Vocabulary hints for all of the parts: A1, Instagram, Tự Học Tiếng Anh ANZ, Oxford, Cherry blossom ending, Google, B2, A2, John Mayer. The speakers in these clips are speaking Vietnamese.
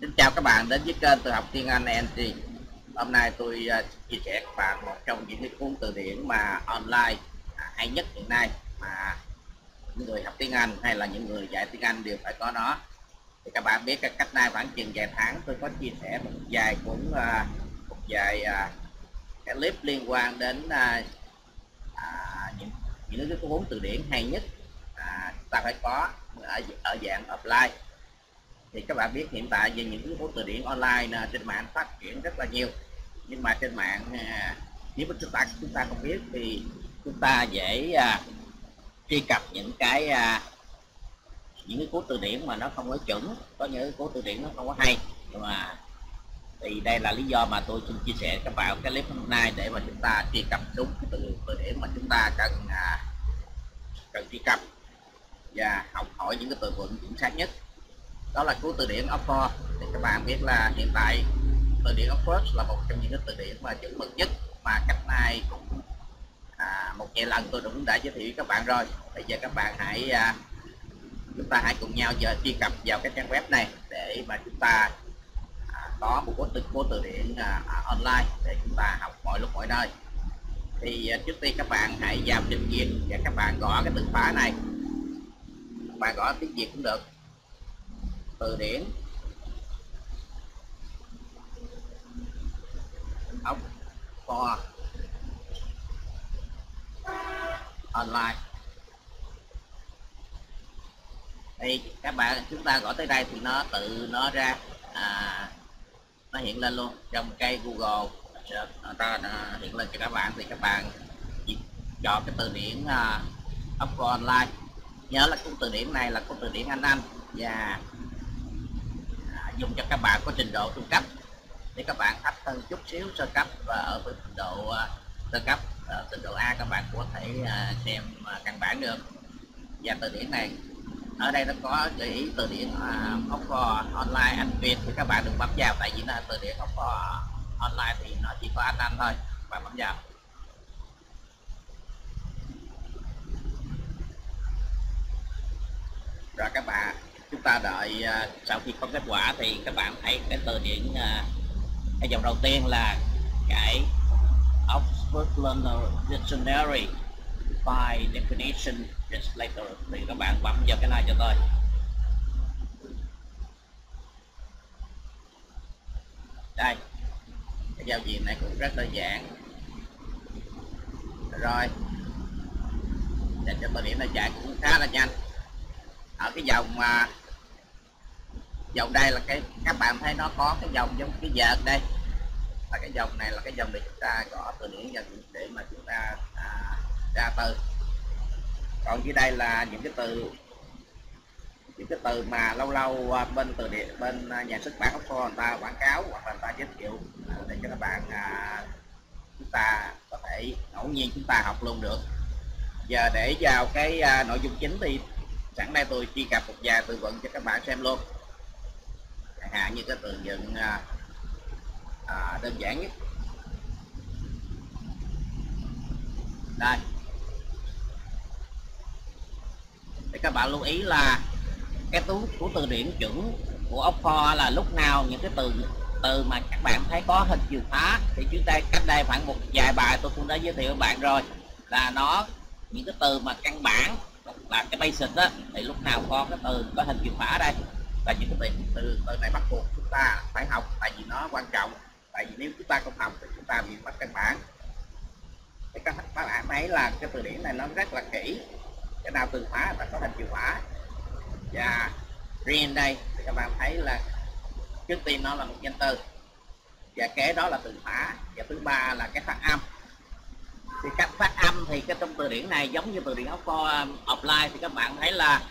Xin chào các bạn đến với kênh Tự Học Tiếng Anh ANZ. Hôm nay tôi chia sẻ các bạn một trong những cái cuốn từ điển mà online hay nhất hiện nay mà những người học tiếng Anh hay là những người dạy tiếng Anh đều phải có nó. Thì các bạn biết cách nay khoảng chừng vài tháng tôi có chia sẻ một vài cuốn clip liên quan đến những cái cuốn từ điển hay nhất ta phải có ở dạng offline. Thì các bạn biết hiện tại về những cuốn từ điển online trên mạng phát triển rất là nhiều, nhưng mà trên mạng nếu mà chúng ta không biết thì chúng ta dễ truy cập những cái cuốn từ điển mà nó không có chuẩn, có những cái cuốn từ điển nó không có hay. Nhưng mà thì đây là lý do mà tôi xin chia sẻ các bạn cái clip hôm nay để mà chúng ta truy cập đúng cái từ điển mà chúng ta cần truy cập và học hỏi những cái từ vựng chính xác nhất. Đó là cuốn từ điển Oxford. Thì các bạn biết là hiện tại từ điển Oxford là một trong những cái từ điển mà chuẩn mực nhất mà cách nay cũng một vài lần tôi cũng đã giới thiệu với các bạn rồi. Bây giờ các bạn chúng ta hãy cùng nhau giờ truy cập vào cái trang web này để mà chúng ta có một cuốn từ điển online để chúng ta học mọi lúc mọi nơi. Thì trước tiên các bạn hãy vào trình duyệt và các bạn gõ cái từ khóa này, các bạn gõ tiếng Việt cũng được, từ điển Oxford online. Thì các bạn chúng ta gõ tới đây thì nó tự nó ra nó hiện lên luôn trong cái Google ta hiện lên cho các bạn. Thì các bạn chọn cái từ điển Oxford online. Nhớ là cuốn từ điển này là cuốn từ điển Anh và dùng cho các bạn có trình độ trung cấp, để các bạn thấp hơn chút xíu sơ cấp, và ở với trình độ sơ cấp trình độ A các bạn có thể xem căn bản được. Và từ điển này ở đây nó có gợi ý từ điển Oxford online Anh Việt thì các bạn đừng bấm vào, tại vì là từ điển Oxford online thì nó chỉ có Anh thôi, các bạn bấm vào. Rồi các bạn chúng ta đợi sau khi có kết quả thì các bạn thấy cái từ điển cái dòng đầu tiên là cái Oxford Learner's Dictionary by Definition Translator. Thì các bạn bấm vào cái này cho tôi. Đây, cái giao diện này cũng rất đơn giản. Rồi để cho từ điển này chạy cũng khá là nhanh. Ở cái dòng đây là cái các bạn thấy nó có cái dòng giống cái vợt đây, và cái dòng này là cái dòng để chúng ta gõ từ điển vào để mà chúng ta ra từ. Còn dưới đây là những cái từ mà lâu lâu bên từ điển bên nhà xuất bản Oxford người ta quảng cáo hoặc là người ta giới thiệu để cho các bạn chúng ta có thể ngẫu nhiên chúng ta học luôn được. Giờ để vào cái nội dung chính thì sẵn đây tôi truy cập một vài từ vựng cho các bạn xem luôn, chẳng hạn như cái từ vựng đơn giản nhất đây. Để các bạn lưu ý là cái tú của từ điển chuẩn của Oxford là lúc nào những cái từ mà các bạn thấy có hình chìa khóa thì trước đây cách đây khoảng một vài bài tôi cũng đã giới thiệu với bạn rồi, là nó những cái từ mà căn bản là cái basic đó thì lúc nào có cái từ có hình chìa khóa đây, là những cái từ này bắt buộc chúng ta phải học, tại vì nó quan trọng, tại vì nếu chúng ta không học thì chúng ta bị mất căn bản. Thì các bạn thấy là cái từ điển này nó rất là kỹ, cái nào từ khóa là có hình chìa khóa. Và riêng đây thì các bạn thấy là trước tiên nó là một danh từ và kế đó là từ khóa, và thứ ba là cái phát âm. Thì cách phát âm thì cái trong từ điển này giống như từ điển Oxford offline thì các bạn thấy là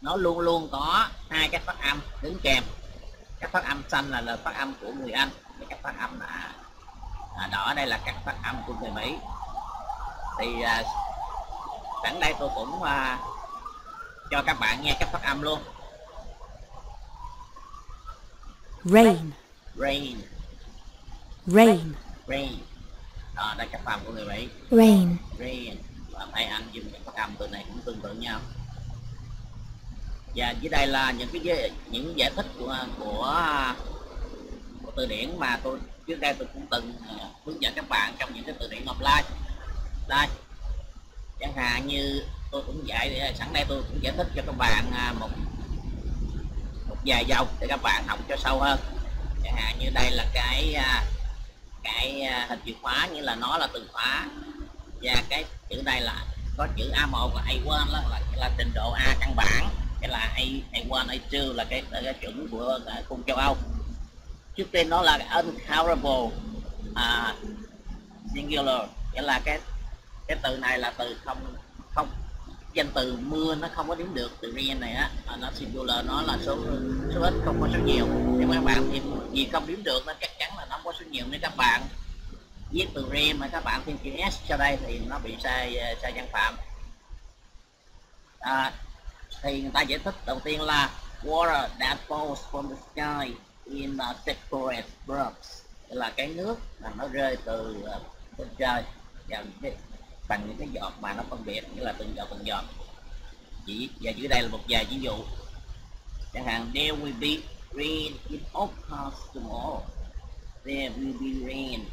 nó luôn luôn có hai cái phát âm đứng kèm. Cái phát âm xanh là phát âm của người Anh, và cái phát âm đỏ đây là các phát âm của người Mỹ. Thì sẵn đây tôi cũng cho các bạn nghe các phát âm luôn. Rain, rain, rain, rain. Đó, đây các phạm của người Mỹ. Rain, rain. Và thấy anh dùng các âm từ này cũng tương tự nhau. Và dưới đây là những giải thích của từ điển mà tôi trước đây tôi cũng từng hướng dẫn các bạn trong những cái từ điển offline. Đây, chẳng hạn như tôi cũng dạy, sẵn đây tôi cũng giải thích cho các bạn một vài dòng để các bạn học cho sâu hơn. Chẳng hạn như đây là cái hình chìa khóa, nghĩa là nó là từ khóa, và cái chữ đây là có chữ A1 và A1 là trình độ A căn bản, cái là A1, A2 là cái chuẩn của khung châu Âu. Trước tiên nó là uncountable singular, nghĩa là cái từ này là từ không danh từ mưa, nó không có đếm được. Từ riêng này á, nó singular, nó là số ít, không có số nhiều. Nếu các bạn thì gì không đếm được, nó chắc chắn là nó không có số nhiều. Nếu các bạn viết từ riêng mà các bạn thêm chữ S cho đây thì nó bị sai văn phạm. Thì người ta giải thích đầu tiên là water that falls from the sky in the separate drops, là cái nước mà nó rơi từ trên trời bằng những cái giọt mà nó phân biệt, nghĩa là từng giọt chỉ. Và dưới đây là một vài ví dụ, chẳng hạn there will be rain in Oxford tomorrow, there will be rain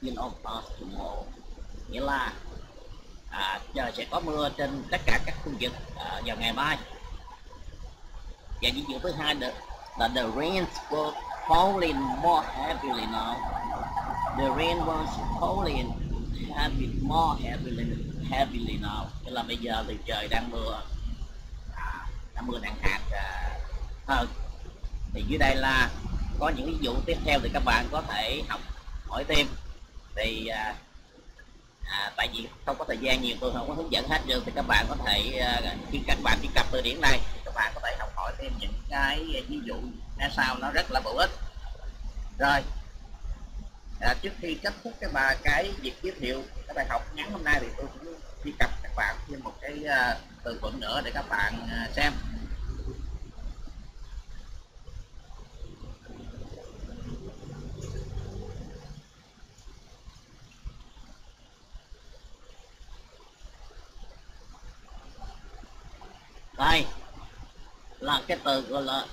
in Oxford tomorrow, nghĩa là trời sẽ có mưa trên tất cả các khu vực vào ngày mai. Và ví dụ thứ hai nữa là the rain was falling more heavily now, the rain was falling more heavily now, tức là bây giờ thì trời đang mưa nặng hạt hơn. Thì dưới đây là có những ví dụ tiếp theo thì các bạn có thể học hỏi thêm. Thì tại vì không có thời gian nhiều, tôi không có hướng dẫn hết được, thì các bạn có thể khi các bạn truy cập từ điển này, các bạn có thể học hỏi thêm những cái ví dụ ra sao, nó rất là bổ ích. Rồi, trước khi kết thúc cái việc giới thiệu các bài học ngắn hôm nay, thì tôi cũng truy cập các bạn thêm một cái từ vựng nữa để các bạn xem. Đây là cái từ gọi là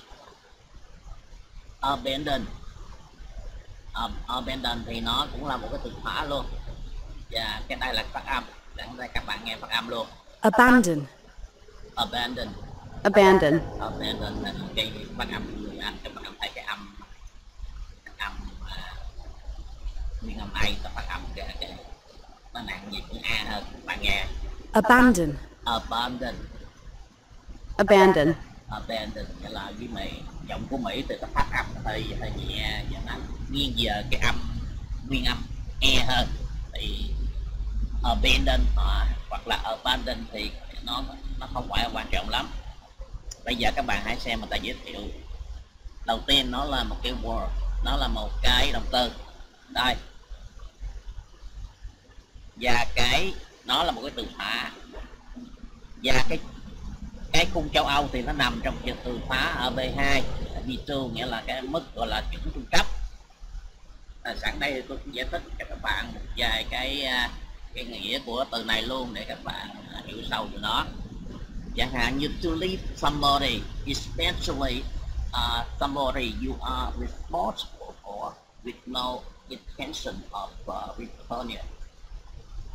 abandon. Abandon thì nó cũng là một cái từ khóa luôn, và cái đây là phát âm, đây các bạn nghe phát âm luôn. Abandon. Abandon. Abandon. Abandon là cái phát âm người Anh, các bạn thấy cái âm nguyên âm A, ta phát âm cái nó nặng về chữ A hơn, các bạn nghe. Abandon. Abandon. Abandon. Abandon nghĩa là với Mỹ, giọng của Mỹ thì cái phát âm hơi nhẹ và nó nghiêng về cái nguyên âm E hơn. Thì abandon hoặc là abandon thì nó không phải quan trọng lắm. Bây giờ các bạn hãy xem mà ta giới thiệu. Đầu tiên nó là một cái word, nó là một cái động từ. Đây. Và nó là một cái từ khóa. Và cái khung châu Âu thì nó nằm trong cái từ khóa ở B2, B2 nghĩa là cái mức gọi là chuẩn trung cấp. Sẵn đây thì tôi cũng giải thích cho các bạn một vài cái nghĩa của từ này luôn để các bạn hiểu sâu về nó. Chẳng hạn như to leave somebody, especially somebody you are responsible for with no intention of returning.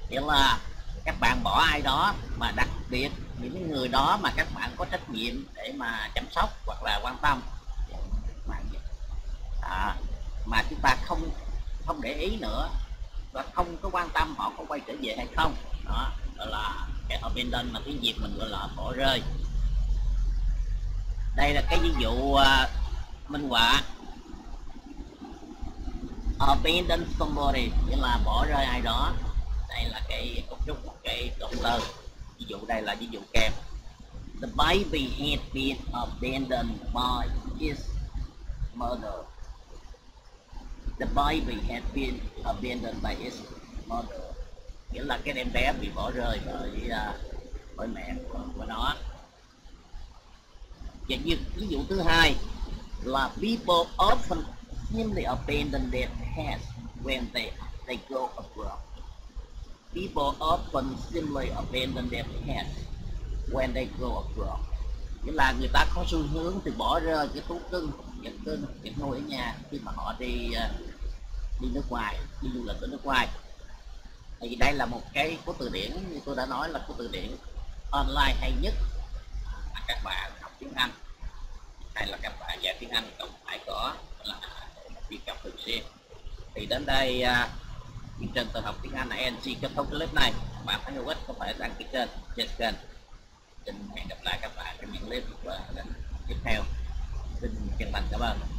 Nghĩa là các bạn bỏ ai đó, mà đặc biệt những người đó mà các bạn có trách nhiệm để mà chăm sóc hoặc là quan tâm, mà chúng ta không để ý nữa và không có quan tâm họ có quay trở về hay không. Đó gọi là cái abandon, mà tiếng Việt mình gọi là bỏ rơi. Đây là cái ví dụ minh họa. Abandon somebody nghĩa là bỏ rơi ai đó. Đây là cái cấu trúc một cái động từ. Ví dụ đây là ví dụ kèm. The baby had been abandoned by his mother. The baby had been abandoned by his mother. Nghĩa là cái em bé bị bỏ rơi bởi mẹ của nó. Và ví dụ thứ hai là people often simply abandon their pets when they go abroad. People often simply abandon their pets when they go abroad. Nghĩa là người ta có xu hướng thì bỏ rơi cái thú cưng, vật cưng, vật nuôi ở nhà khi mà họ đi nước ngoài, đi du lịch ở nước ngoài. Thì đây là một cái của từ điển, như tôi đã nói là của từ điển online hay nhất mà các bạn học tiếng Anh hay là các bạn dạy tiếng Anh cần phải có là truy cập thường xuyên. Thì đến đây chương trình Tự Học Tiếng Anh ANZ kết thúc clip này. Các bạn thấy hữu ích có thể đăng ký kênh, trên kênh. Xin hẹn gặp lại các bạn trong những clip tiếp theo. Xin chân thành cảm ơn.